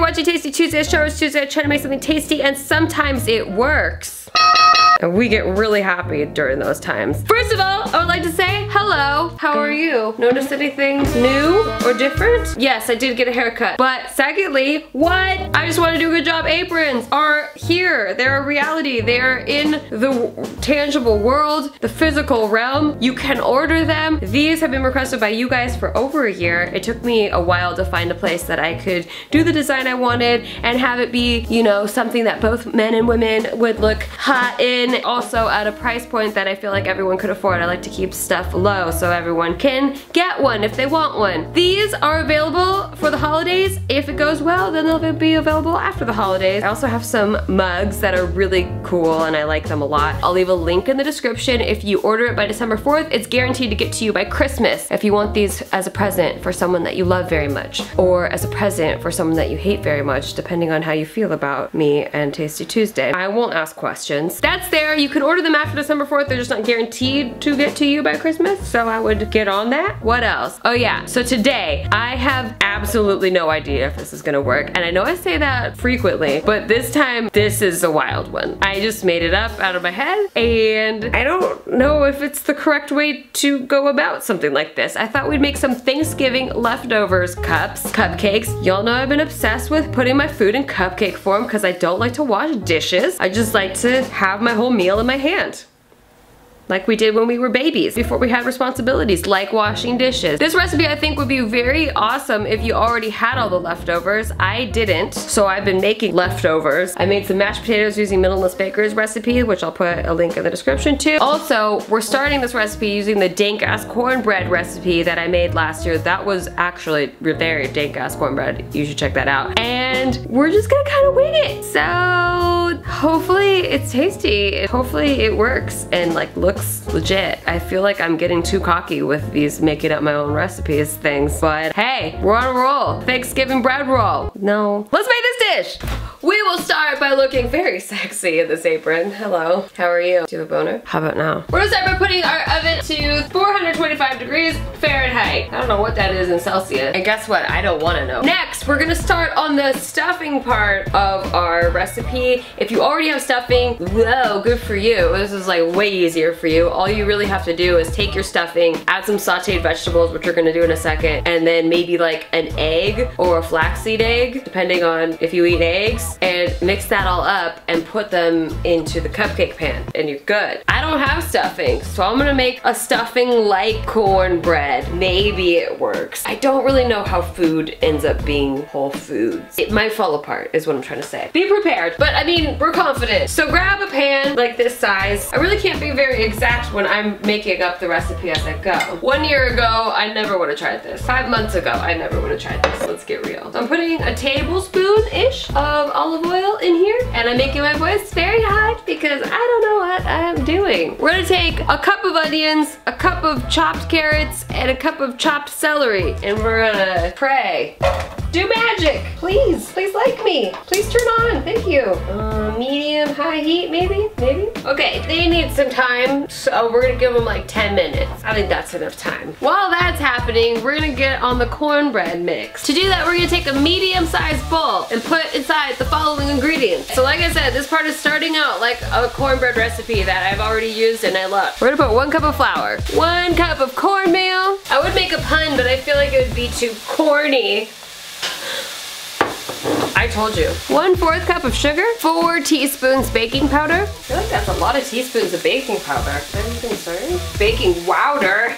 you're watching Tasty Tuesday, Showers Tuesday, I try to make something tasty, and sometimes it works. And we get really happy during those times. First of all, I would like to say hello. How are you? Notice anything new or different? Yes, I did get a haircut. But secondly, what? I just want to do a good job. Aprons are here. They're a reality. They're in the tangible world, the physical realm. You can order them. These have been requested by you guys for over a year. It took me a while to find a place that I could do the design I wanted and have it be, you know, something that both men and women would look hot in. Also at a price point that I feel like everyone could afford. I like to keep stuff low so everyone can get one if they want one. These are available for the holidays. If it goes well, then they'll be available after the holidays. I also have some mugs that are really cool and I like them a lot. I'll leave a link in the description. If you order it by December 4th, it's guaranteed to get to you by Christmas. If you want these as a present for someone that you love very much, or as a present for someone that you hate very much, depending on how you feel about me and Tasty Tuesday. I won't ask questions. That's there. You can order them after December 4th. They're just not guaranteed to get to you by Christmas, so I would get on that. What else? Oh yeah, so today, I have absolutely no idea if this is gonna work, and I know I say that frequently, but this time, this is a wild one. I just made it up out of my head, and I don't know if it's the correct way to go about something like this. I thought we'd make some Thanksgiving leftovers cups, cupcakes. Y'all know I've been obsessed with putting my food in cupcake form because I don't like to wash dishes. I just like to have my whole meal in my hand, like we did when we were babies, before we had responsibilities, like washing dishes. This recipe I think would be very awesome if you already had all the leftovers. I didn't, so I've been making leftovers. I made some mashed potatoes using Middleless Bakers recipe, which I'll put a link in the description too. Also, we're starting this recipe using the dank-ass cornbread recipe that I made last year. That was actually very dank-ass cornbread. You should check that out. And we're just gonna kind of wing it. So hopefully it's tasty. Hopefully it works and like looks legit. I feel like I'm getting too cocky with these making up my own recipes things, but hey, we're on a roll. Thanksgiving bread roll. No. Let's make this dish. We will start by looking very sexy in this apron. Hello. How are you? Do you have a boner? How about now? We're gonna start by putting our oven to 425 degrees Fahrenheit. I don't know what that is in Celsius. And guess what? I don't wanna know. Next, we're gonna start on the stuffing part of our recipe. If you already have stuffing, whoa, good for you. This is like way easier for you. All you really have to do is take your stuffing, add some sauteed vegetables, which we're gonna do in a second, and then maybe like an egg or a flaxseed egg, depending on if you eat eggs, and mix that all up and put them into the cupcake pan, and you're good. I don't have stuffing, so I'm gonna make a stuffing like cornbread. Maybe it works. I don't really know how food ends up being whole foods. It might fall apart, is what I'm trying to say. Be prepared, but I mean, we're confident. So grab a pan like this size. I really can't be very exact when I'm making up the recipe as I go. 1 year ago, I never would have tried this. 5 months ago, I never would have tried this. Let's get real. So I'm putting a tablespoon-ish of olive oil in here, and I'm making my voice very hot because I don't know what I'm doing. We're gonna take a cup of onions, a cup of chopped carrots, and a cup of chopped celery, and we're gonna pray. Do magic, please. Please like me. Please turn on, thank you. Medium, high heat, maybe? Okay, they need some time, so we're gonna give them like 10 minutes. I think that's enough time. While that's happening, we're gonna get on the cornbread mix. To do that, we're gonna take a medium-sized bowl and put inside the following ingredients. So like I said, this part is starting out like a cornbread recipe that I've already used and I love. We're gonna put 1 cup of flour, 1 cup of cornmeal. I would make a pun, but I feel like it would be too corny. I told you. 1/4 cup of sugar, 4 teaspoons baking powder. I feel like that's a lot of teaspoons of baking powder. I'm concerned. Baking powder.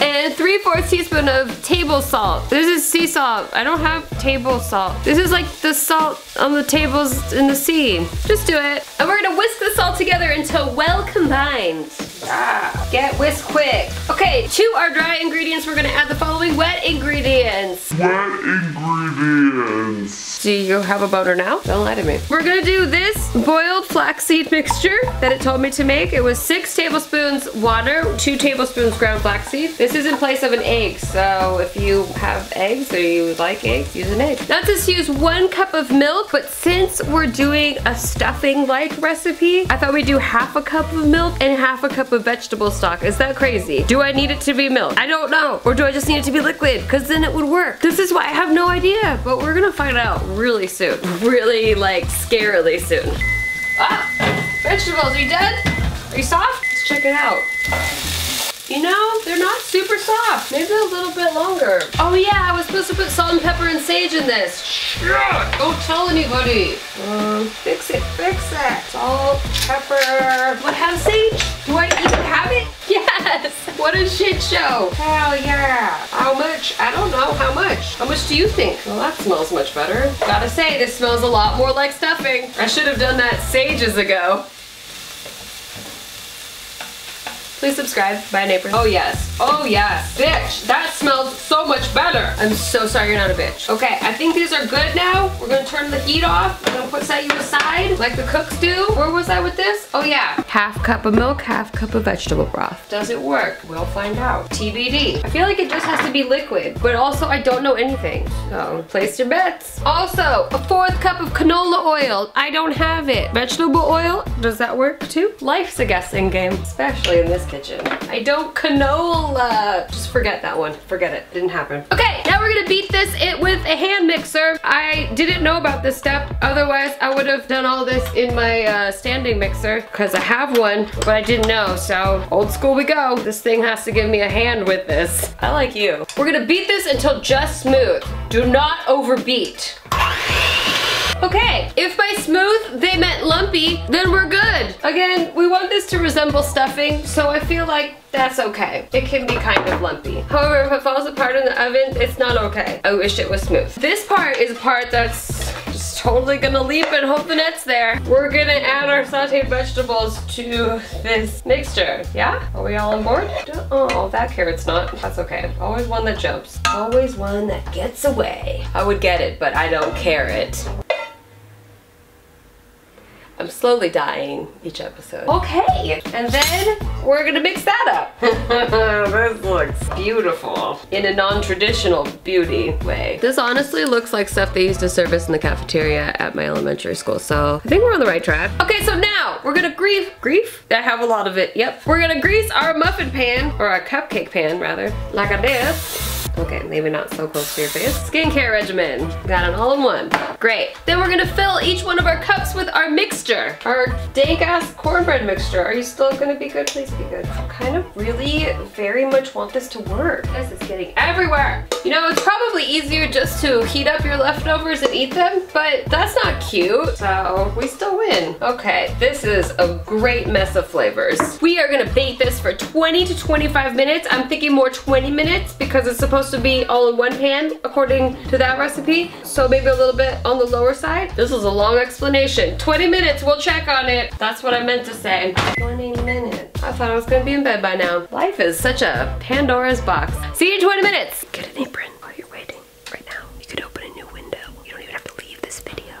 And 3/4 teaspoon of table salt. This is sea salt. I don't have table salt. This is like the salt on the tables in the sea. Just do it. And we're gonna whisk this all together until well combined. Ah, get whisked quick. Okay, to our dry ingredients, we're gonna add the following wet ingredients. Wet ingredients. Do you have a boner now? Don't lie to me. We're gonna do this boiled flaxseed mixture that it told me to make. It was 6 tablespoons water, 2 tablespoons ground flaxseed. This is in place of an egg, so if you have eggs or you like eggs, use an egg. Now just use 1 cup of milk, but since we're doing a stuffing-like recipe, I thought we'd do half a cup of milk and half a cup cup of vegetable stock. Is that crazy? Do I need it to be milk? I don't know. Or do I just need it to be liquid? Because then it would work. This is why I have no idea, but we're gonna find out really soon. Really, like, scarily soon. Ah, vegetables, are you done? Are you soft? Let's check it out. You know, they're not super soft. Maybe a little bit longer. Oh yeah, I was supposed to put salt and pepper and sage in this. Don't tell anybody. Fix it, fix it. Salt, pepper. What, have sage? Do I even have it? Yes. What a shit show. Hell yeah. How much? I don't know how much. How much do you think? Well, that smells much better. Gotta say, this smells a lot more like stuffing. I should have done that ages ago. Please subscribe, bye neighbor. Oh yes, bitch, that smells so much better. I'm so sorry you're not a bitch. Okay, I think these are good now. We're gonna turn the heat off. We're gonna put set you aside like the cooks do. Where was I with this? Oh yeah. Half cup of milk, half cup of vegetable broth. Does it work? We'll find out. TBD. I feel like it just has to be liquid, but also I don't know anything. So, place your bets. Also, a fourth cup of canola oil. I don't have it. Vegetable oil, does that work too? Life's a guessing game, especially in this kitchen. I don't canola. Just forget that one. Forget it. Didn't happen. Okay, now we're gonna beat this with a hand mixer. I didn't know about this step. Otherwise, I would have done all this in my standing mixer because I have one, but I didn't know. So old school we go. This thing has to give me a hand with this. I like you. We're gonna beat this until just smooth. Do not overbeat. Okay, if by smooth they meant lumpy, then we're good. Again, we want this to resemble stuffing, so I feel like that's okay. It can be kind of lumpy. However, if it falls apart in the oven, it's not okay. I wish it was smooth. This part is a part that's just totally gonna leap and hope the net's there. We're gonna add our sauteed vegetables to this mixture. Yeah? Are we all on board? Oh, that carrot's not. That's okay. Always one that jumps. Always one that gets away. I would get it, but I don't care it. I'm slowly dying each episode. Okay, and then we're gonna mix that up. This looks beautiful in a non-traditional beauty way. This honestly looks like stuff they used to service in the cafeteria at my elementary school, so I think we're on the right track. Okay, so now we're gonna grief? I have a lot of it, yep. We're gonna grease our muffin pan, or our cupcake pan rather, like this. Okay, maybe not so close to your face. Skincare regimen. Got an all-in-one. Great. Then we're gonna fill each one of our cups with our mixture. Our dank-ass cornbread mixture. Are you still gonna be good? Please be good. I kind of really very much want this to work. This is getting everywhere. You know, it's probably easier just to heat up your leftovers and eat them, but that's not cute. So, we still win. Okay, this is a great mess of flavors. We are gonna bake this for 20 to 25 minutes. I'm thinking more 20 minutes because it's supposed to be all in one pan according to that recipe, so maybe a little bit on the lower side. This is a long explanation. 20 minutes, we'll check on it. That's what I meant to say. 20 minutes. I thought I was gonna be in bed by now. Life is such a Pandora's box. See you in 20 minutes. Get an apron while you're waiting. Right now, you could open a new window. You don't even have to leave this video.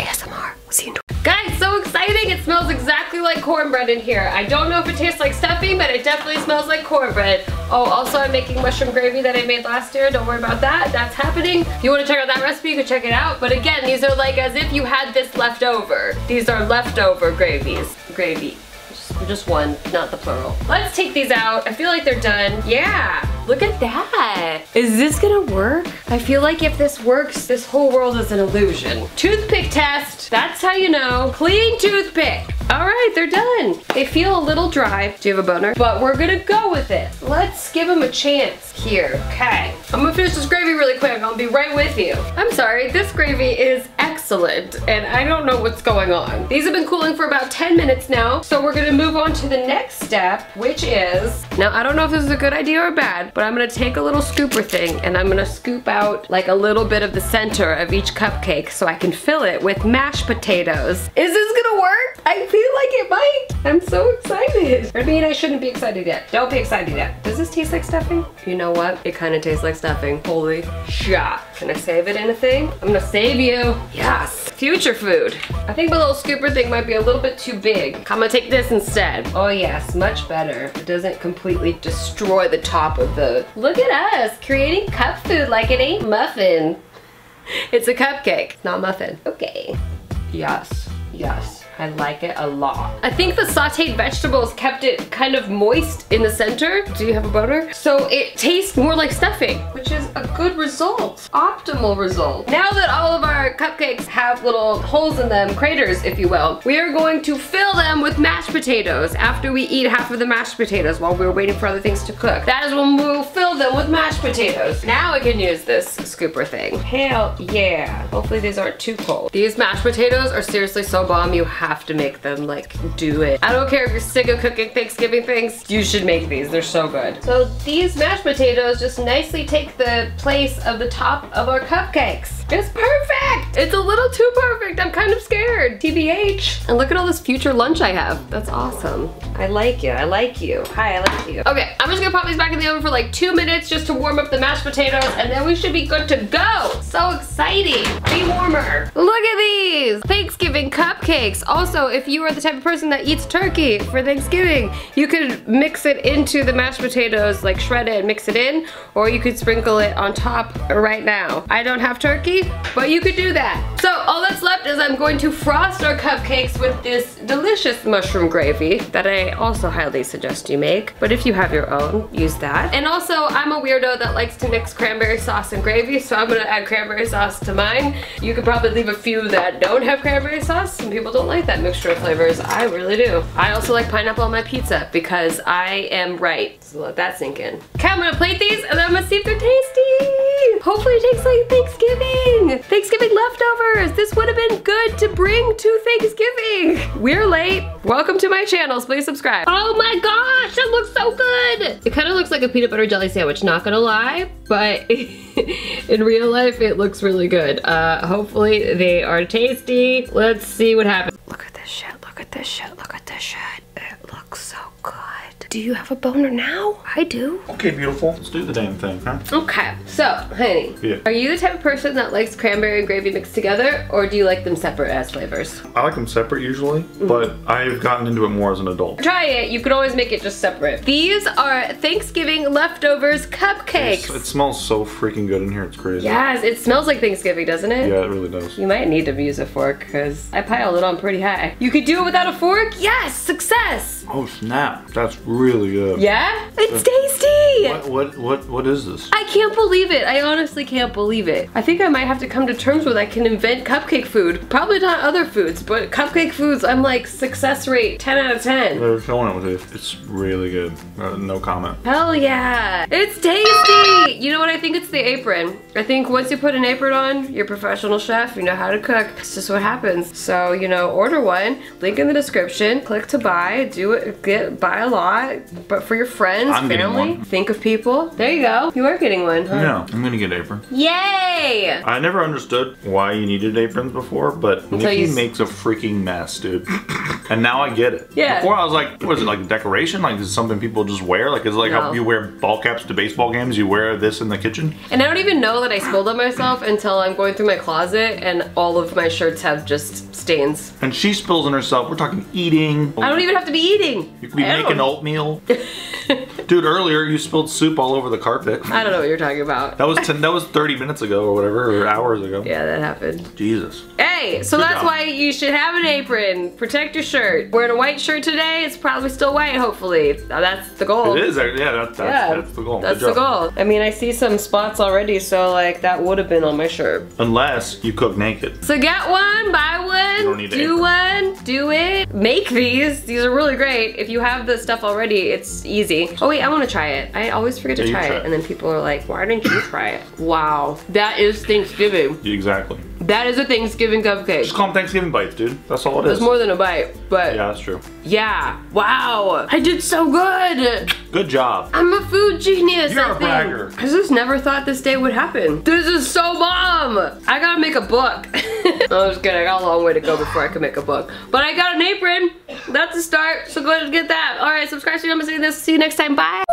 ASMR, we'll see you in 20 minutes. Guys, so exciting! It smells exactly like cornbread in here. I don't know if it tastes like stuffing, but it definitely smells like cornbread. Oh, also I'm making mushroom gravy that I made last year. Don't worry about that. That's happening. If you want to check out that recipe, you can check it out. But again, these are like as if you had this left over. These are leftover gravies. Gravy. Just one, not the plural. Let's take these out. I feel like they're done. Yeah. Look at that. Is this gonna work? I feel like if this works, this whole world is an illusion. Toothpick test. That's how you know. Clean toothpick. All right, they're done. They feel a little dry. Do you have a boner? But we're gonna go with it. Let's give them a chance here. Okay. I'm gonna finish this gravy really quick. I'll be right with you. I'm sorry, this gravy is excellent, and I don't know what's going on. These have been cooling for about 10 minutes now, so we're gonna move on to the next step, which is, now I don't know if this is a good idea or bad, but I'm gonna take a little scooper thing and I'm gonna scoop out like a little bit of the center of each cupcake so I can fill it with mashed potatoes. Is this gonna work? I feel like it might. I'm so excited. I mean, I shouldn't be excited yet. Don't be excited yet. Does this taste like stuffing? You know what? It kind of tastes like stuffing. Holy shit. Can I save it anything? I'm gonna save you. Yes. Future food. I think my little scooper thing might be a little bit too big. I'm gonna take this instead. Oh yes, much better. It doesn't completely destroy the top of the. Look at us, creating cup food like it ain't muffin. It's a cupcake, not muffin. Okay. Yes, yes. I like it a lot. I think the sauteed vegetables kept it kind of moist in the center. Do you have a butter? So it tastes more like stuffing, which is a good result. Optimal result. Now that all of our cupcakes have little holes in them, craters if you will, we are going to fill them with mashed potatoes after we eat half of the mashed potatoes while we're waiting for other things to cook. That is when we'll fill them with mashed potatoes. Now I can use this scooper thing. Hell yeah. Hopefully these aren't too cold. These mashed potatoes are seriously so bomb, you have to make them, like, do it. I don't care if you're sick of cooking Thanksgiving things, you should make these, they're so good. So these mashed potatoes just nicely take the place of the top of our cupcakes. It's perfect! It's a little too perfect, I'm kind of scared. TBH. And look at all this future lunch I have. That's awesome. I like you, I like you. Hi, I like you. Okay, I'm just gonna pop these back in the oven for like 2 minutes just to warm up the mashed potatoes, and then we should be good to go. So exciting. Be warmer. Look at these! Thanksgiving cupcakes. Also, if you are the type of person that eats turkey for Thanksgiving, you could mix it into the mashed potatoes, like shred it and mix it in, or you could sprinkle it on top right now. I don't have turkey, but you could do that. So all that's left is I'm going to frost our cupcakes with this delicious mushroom gravy that I also highly suggest you make. But if you have your own, use that. And also, I'm a weirdo that likes to mix cranberry sauce and gravy, so I'm gonna add cranberry sauce to mine. You could probably leave a few that don't have cranberry sauce. Some people don't like that mixture of flavors. I really do. I also like pineapple on my pizza because I am right. So let that sink in. Okay, I'm gonna plate these and I'm gonna see if they're tasty. Hopefully it tastes like Thanksgiving. Thanksgiving leftovers. This would have been good to bring to Thanksgiving. We're late. Welcome to my channels. Please subscribe. Oh my gosh, that looks so good. It kind of looks like a peanut butter jelly sandwich, not gonna lie, but in real life, it looks really good. Hopefully they are tasty. Let's see what happens. Look at this shit, look at this shit, look at this shit. It looks so good. Do you have a boner now? I do. Okay, beautiful. Let's do the damn thing, huh? Okay, so, honey. Yeah. Are you the type of person that likes cranberry and gravy mixed together, or do you like them separate as flavors? I like them separate usually, but I've gotten into it more as an adult. Try it. You can always make it just separate. These are Thanksgiving leftovers cupcakes. It smells so freaking good in here. It's crazy. Yes, it smells like Thanksgiving, doesn't it? Yeah, it really does. You might need to use a fork, because I piled it on pretty high. You could do it without a fork? Yes, success. Oh, snap. That's really good. Yeah? It's tasty! What is this? I can't believe it. I honestly can't believe it. I think I might have to come to terms with I can invent cupcake food. Probably not other foods, but cupcake foods, I'm like, success rate 10 out of 10. They're killing it with it. It's really good. No comment. Hell yeah! It's tasty! You know what? I think it's the apron. I think once you put an apron on, you're a professional chef, you know how to cook. It's just what happens. So, you know, order one, link in the description, click to buy, do it, buy a lot. But for your friends, family, think of people. There you go. You are getting one, huh? No, I'm gonna get an apron. Yay! I never understood why you needed aprons before, but Nikki makes a freaking mess, dude. And now I get it. Yeah. Before I was like, what is it, like decoration? Like is it something people just wear? Like it's like how you wear ball caps to baseball games, you wear this in the kitchen. And I don't even know that I spilled on myself until I'm going through my closet and all of my shirts have just stains. And she spills on herself. We're talking eating. I don't even have to be eating. You could be making oatmeal. Dude, earlier you spilled soup all over the carpet. I don't know what you're talking about. That was 30 minutes ago or whatever, or hours ago. Yeah, that happened. Jesus. Hey, so good job. Why you should have an apron. Protect your shirt. Wearing a white shirt today, it's probably still white, hopefully. That's the goal. It is, yeah, that's the goal. That's the goal. I mean, I see some spots already, so like that would have been on my shirt. Unless you cook naked. So get one, buy one, you don't need one, do it. Make these. These are really great. If you have the stuff already, it's easy. Oh wait, I want to try it. I always forget to try it, and then people are like, why didn't you try it? Wow, that is Thanksgiving. Exactly. That is a Thanksgiving cupcake. Just call them Thanksgiving bites, dude. That's all it is. It's more than a bite, but... Yeah, that's true. Yeah. Wow. I did so good. Good job. I'm a food genius. You're a bragger. I just never thought this day would happen. This is so bomb. I gotta make a book. I was kidding. I got a long way to go before I can make a book. But I got an apron. That's a start. So go ahead and get that. All right, subscribe to me. I'm gonna see this. See you next time. Bye.